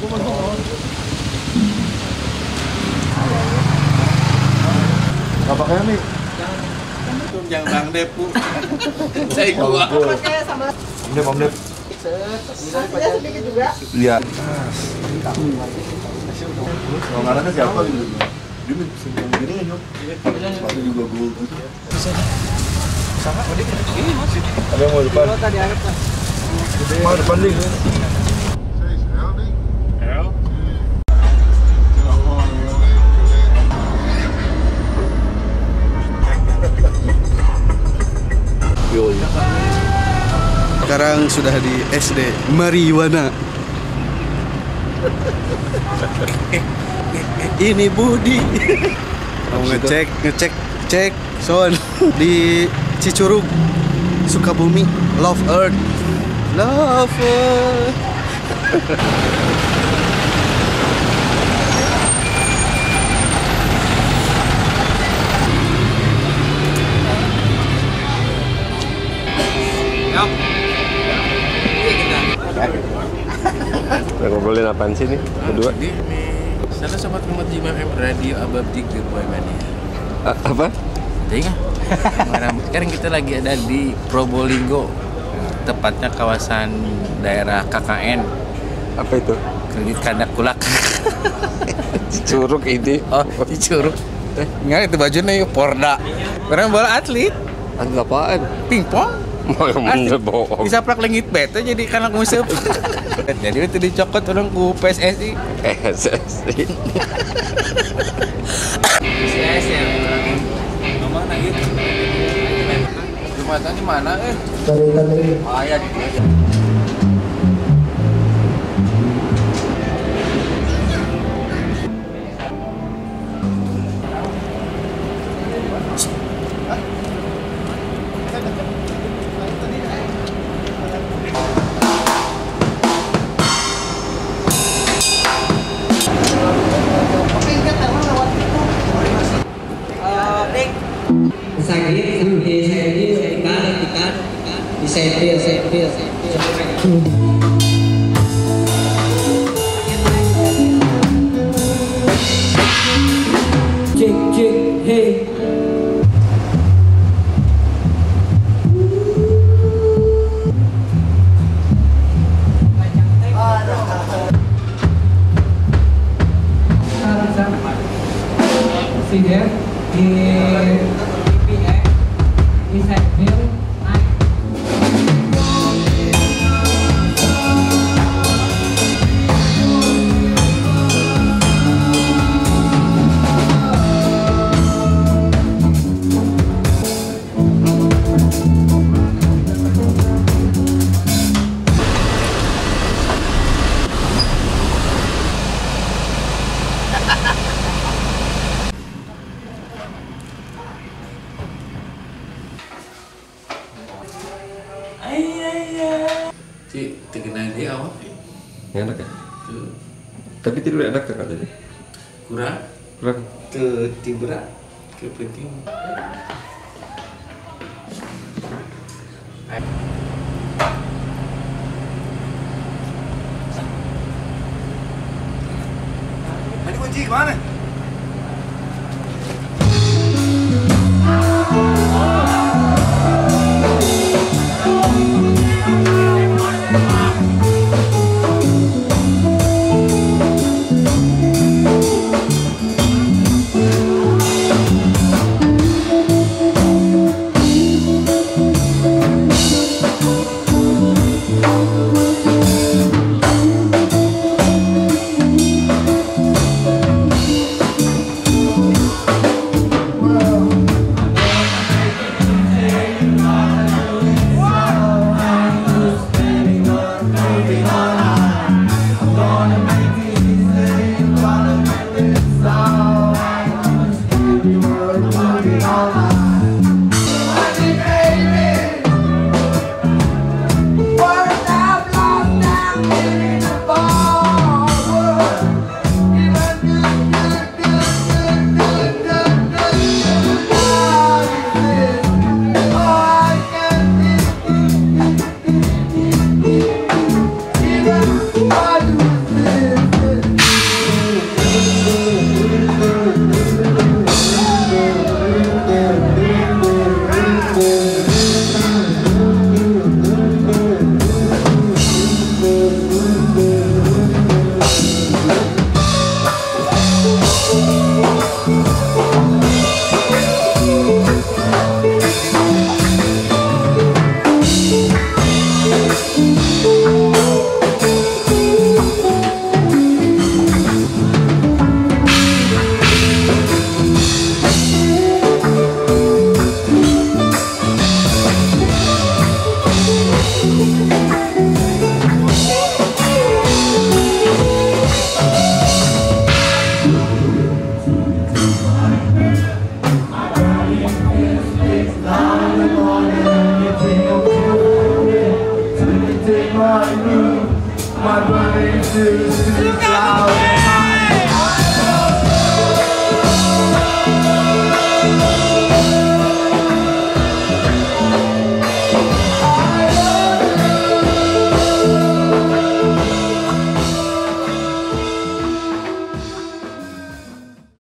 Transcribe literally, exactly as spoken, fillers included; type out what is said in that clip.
Apa kayak nih? Jangan bang depu. Saya gua. Saya sambal. Dep, dep. Saya sedikit juga. Iya. Orangnya siapa gitu? Dia minum gini ya, Nyok. Dia juga gua. Bisa. Sama tadi ini masih. Ada mau depan. Tadi ada kan. Mau depan nih. Sekarang sudah di S D Mariwana. Ini Budi. Mau ngecek, ngecek, cek sound di Cicurug, Sukabumi, Love Earth, Love Earth. Kita ngobrolin apaan sih nih, kedua? Salah sobat rumah Jimam Radio Abab Dikir Boymania. Apa? Tidak. Sekarang kita lagi ada di Probolinggo, tepatnya kawasan daerah K K N. Apa itu? Kredit Kandak Kulak. Cicurug ini. Oh, Cicurug. Nggak, itu bajunya yuk, Porda. Karena bola atlet. Atlet apaan? Pingpong. Bisa plak lengit bete jadi kanak musep. Jadi itu dicokot orang ku P S S I. P S S I. P S S I ya. Nomor lagi. Jumatan di mana eh? Ayah di aja. Saya saya saya enak ya? Tuh. Tapi tidur enak kan tadi? Kurang? Kurang? Ketibra kepenting. Ini kunci kemana? into the cloud.